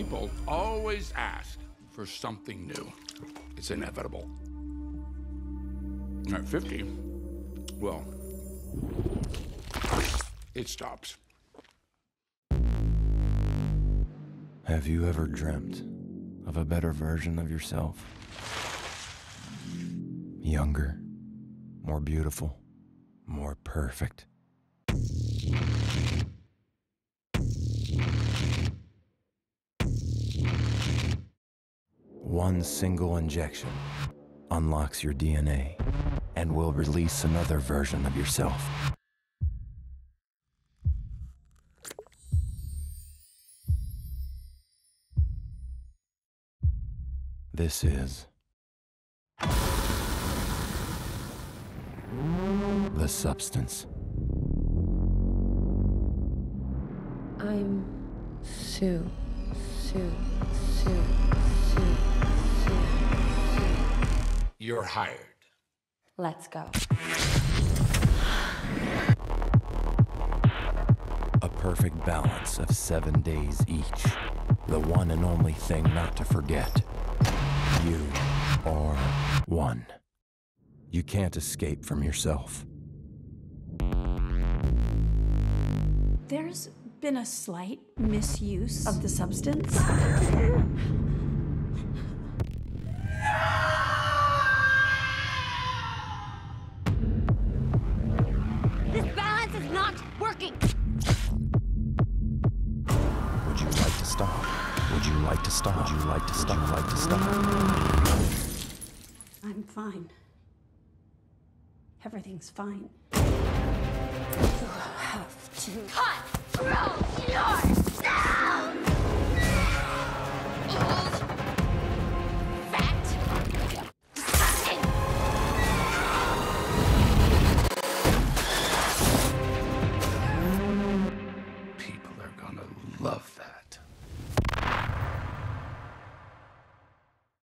People always ask for something new. It's inevitable. At 50, well, it stops. Have you ever dreamt of a better version of yourself? Younger, more beautiful, more perfect. One single injection unlocks your DNA and will release another version of yourself. This is The Substance. I'm Sue. You're hired. Let's go. A perfect balance of 7 days each. The one and only thing not to forget. You are one. You can't escape from yourself. There's been a slight misuse of the substance. This balance is not working. Would you like to stop? Would you like to stop? Would you like to stop? Would you like to stop? I'm fine. Everything's fine. You have to cut through yourself! Old, fat, disgusting! People are gonna love that.